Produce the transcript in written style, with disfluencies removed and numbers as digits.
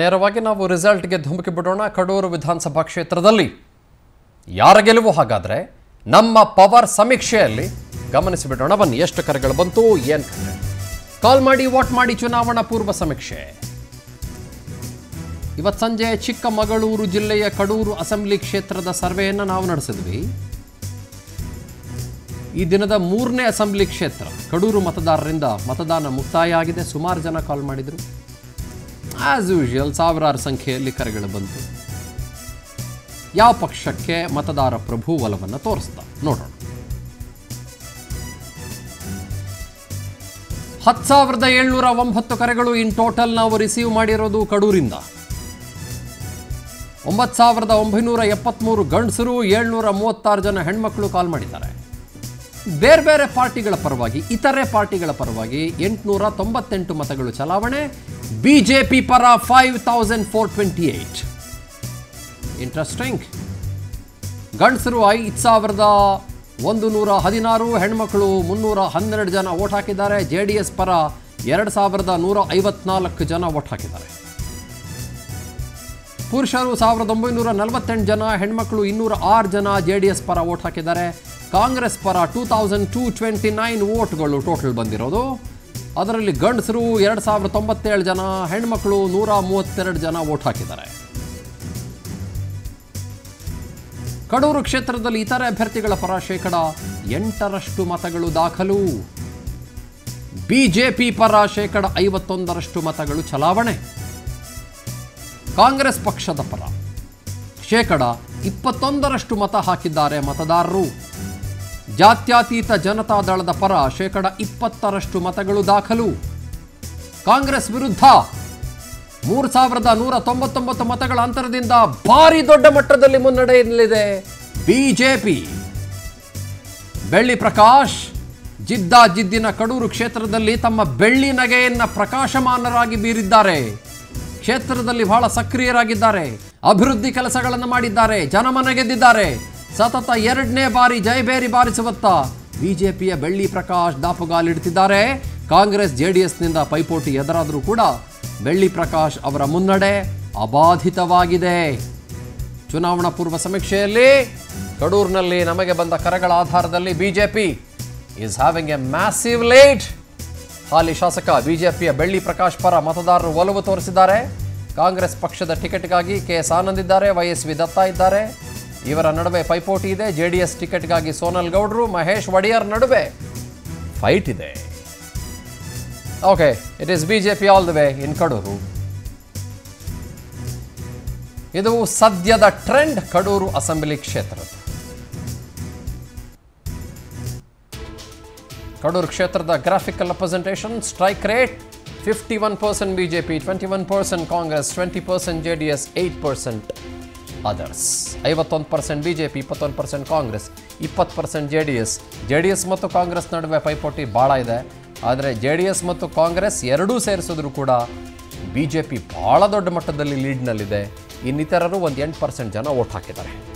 ನೇರವಾಗಿ ನಾವು ರಿಸಲ್ಟ್ಗೆ ಧುಮುಕಿ ಬಿಡೋಣ ಕಡೂರು ವಿಧಾನಸಭಾ ಕ್ಷೇತ್ರದಲ್ಲಿ ಯಾರ ಗೆಲುವು ಹಾಗಾದ್ರೆ ನಮ್ಮ ಪವರ್ ಸಮೀಕ್ಷೆಯಲ್ಲಿ ಗಮನಿಸಿ ಬಿಡೋಣ ಬನ್ನಿ ಎಷ್ಟು ಕರೆಗಳು ಬಂತು ಏನು ಕರೆ ಕಾಲ್ ಮಾಡಿ ವಾಟ್ ಮಾಡಿ ಚುನಾವಣಾ ಪೂರ್ವ ಸಮೀಕ್ಷೆ ಇವತ್ತು ಸಂಜೆ ಚಿಕ್ಕಮಗಳೂರು ಜಿಲ್ಲೆಯ ಕಡೂರು ಅಸೆಂಬ್ಲಿ ಕ್ಷೇತ್ರದ ಸರ್ವೆಯನ್ನು ನಾವು ನಡೆಸಿದ್ವಿ ಈ ದಿನದ ಮೂರನೇ ಅಸೆಂಬ್ಲಿ ಕ್ಷೇತ್ರ ಕಡೂರು ಮತದಾರರಿಂದ ಮತದಾನ ಮುಕ್ತಾಯ ಆಗಿದೆ ಸುಮಾರು ಜನ ಕಾಲ್ ಮಾಡಿದ್ರು As usual, ಸಾವಿರಾರು ಸಂಖ್ಯೆಯಲ್ಲಿ ಕರೆಗಳು ಬಂತು ಯಾವ ಪಕ್ಷಕ್ಕೆ ಮತದಾರ ಪ್ರಭು ಒಲವನ್ನು ತೋರಿಸ್ತಾ ನೋಡೋಣ 10709 ಕರೆಗಳು ಇನ್ ಟೋಟಲ್ ನಾವು ರಿಸೀವ್ ಮಾಡಿರೋದು ಕಡೂರಿಂದ 9973 ಗಂಡಸರು 736 ಜನ ಹೆಣ್ಮಕ್ಳು ಕಾಲ್ ಮಾಡಿದ್ದಾರೆ ಬೇರೆ ಬೇರೆ ಪಾರ್ಟಿಗಳ ಪರವಾಗಿ ಇತರೆ ಪಾರ್ಟಿಗಳ ಪರವಾಗಿ 898 ಮತಗಳು ಚಲಾವಣೆ BJP ಪರ 5428 ಇಂಟ್ರೆಸ್ಟಿಂಗ್ ಗಂಡಸರುವಾಯಿ 1116 ಹೆಣ್ಮಕ್ಳು 312 ಜನ ವೋಟ್ ಹಾಕಿದ್ದಾರೆ JDS ಪರ 2154 ಜನ ವೋಟ್ ಹಾಕಿದ್ದಾರೆ ಪುರುಷರು 1948 ಜನ ಹೆಣ್ಮಕ್ಳು 206 ಜನ JDS ಪರ ವೋಟ್ ಹಾಕಿದ್ದಾರೆ ಕಾಂಗ್ರೆಸ್ ಪರ 2229 ವೋಟ್ಗಳು ಟೋಟಲ್ ಬಂದಿರೋದು ಅದರಲ್ಲಿ ಗಂಡಸರು 2097 ಜನ ಹೆಣ್ಮಕ್ಳು 132 ಜನ ವೋಟ್ ಹಾಕಿದ್ದಾರೆ ಕಡೂರು ಕ್ಷೇತ್ರದಲ್ಲಿ ಇತರೆ ಅಭ್ಯರ್ಥಿಗಳ ಪರ 8% ಮತಗಳು ದಾಖಲು ಬಿಜೆಪಿ ಪರ 51% ಮತಗಳು ಚಲಾವಣೆ ಕಾಂಗ್ರೆಸ್ ಪಕ್ಷದ ಪರ 21% ಮತ ಹಾಕಿದ್ದಾರೆ ಮತದಾರರು ಜಾತ್ಯತೀತ ಜನತಾ ದಳದ ಪರ 20% ಮತಗಳು ದಾಖಲು ಕಾಂಗ್ರೆಸ್ ವಿರುದ್ಧ 3199 ಮತಗಳ ಅಂತರದಿಂದ ಭಾರಿ ದೊಡ್ಡ ಮಟ್ಟದಲ್ಲಿ ಮುನ್ನಡೆಯಲ್ಲಿದೆ ಬಿಜೆಪಿ ಬೆಳ್ಳಿ ಪ್ರಕಾಶ್ ಜಿದ್ದಿನ ಕಡೂರು ಕ್ಷೇತ್ರದಲ್ಲಿ ತಮ್ಮ ಬೆಳ್ಳಿ ನಗೆಯನ್ನು ಪ್ರಕಾಶಮಾನರಾಗಿ ಬೀರಿದ್ದಾರೆ ಕ್ಷೇತ್ರದಲ್ಲಿ ಬಹಳ ಸಕ್ರಿಯರಾಗಿದ್ದಾರೆ ಅಭಿವೃದ್ಧಿ ಕೆಲಸಗಳನ್ನು ಮಾಡಿದ್ದಾರೆ ಜನಮನ ಗೆದ್ದಿದ್ದಾರೆ ಸತತ ಎರಡನೇ ಬಾರಿ ಜಯಬೇರಿ ಬಾರಿಸುವತ್ತ ಬಿಜೆಪಿಯ ಬೆಳ್ಳಿ ಪ್ರಕಾಶ್ ದಾಪುಗಾಲಿಡುತ್ತಿದ್ದಾರೆ ಕಾಂಗ್ರೆಸ್ ಜೆಡಿಎಸ್ನಿಂದ ಪೈಪೋಟಿ ಎದುರಾದರೂ ಕೂಡ ಬೆಳ್ಳಿ ಪ್ರಕಾಶ್ ಅವರ ಮುನ್ನಡೆ ಅಬಾಧಿತವಾಗಿದೆ ಚುನಾವಣಾ ಪೂರ್ವ ಸಮೀಕ್ಷೆಯಲ್ಲಿ ಕಡೂರಿನಲ್ಲಿ ನಮಗೆ ಬಂದ ಕರೆಗಳ ಆಧಾರದಲ್ಲಿ BJP is having a massive lead ಹಾಲಿ ಶಾಸಕ ಬಿಜೆಪಿಯ ಬೆಳ್ಳಿ ಪ್ರಕಾಶ್ ಪರ ಮತದಾರರು ಒಲವು ತೋರಿಸಿದ್ದಾರೆ ಕಾಂಗ್ರೆಸ್ ಪಕ್ಷದ ಟಿಕೆಟ್ಗಾಗಿ ಕೆಎಸ್ ಆನಂದ್ ಇದ್ದಾರೆ YSV ದತ್ತಾ ಇದ್ದಾರೆ ಇವರ ನಡುವೆ ಪೈಪೋಟಿ ಇದೆ JDS ಟಿಕೆಟ್ಗಾಗಿ ಸೋನಲ್ ಗೌಡ್ರು ಮಹೇಶ್ ವಡಿಯರ್ ನಡುವೆ ಫೈಟ್ ಇದೆ okay it is BJP all the way in Kadur ಇದು ಸದ್ಯದ ಟ್ರೆಂಡ್ ಕಡೂರು ಅಸೆಂಬ್ಲಿ ಕ್ಷೇತ್ರದ ಕಡೂರು ಕ್ಷೇತ್ರದ graphical representation strike rate 51% BJP, 21% Congress, 20% JDS, 8% others. 51% BJP, 21% Congress, 20% JDS. JDS ಮತ್ತು ಕಾಂಗ್ರೆಸ್ ನಡುವೆ ಪೈಪೋಟಿ ಭಾಳ ಇದೆ ಆದರೆ JDS ಮತ್ತು ಕಾಂಗ್ರೆಸ್ ಎರಡೂ ಸೇರಿಸಿದ್ರು ಕೂಡ BJP ಭಾಳ ದೊಡ್ಡ ಮಟ್ಟದಲ್ಲಿ ಲೀಡ್ನಲ್ಲಿದೆ ಇನ್ನಿತರರು ಒಂದು 8% ಜನ ವೋಟ್ ಹಾಕಿದ್ದಾರೆ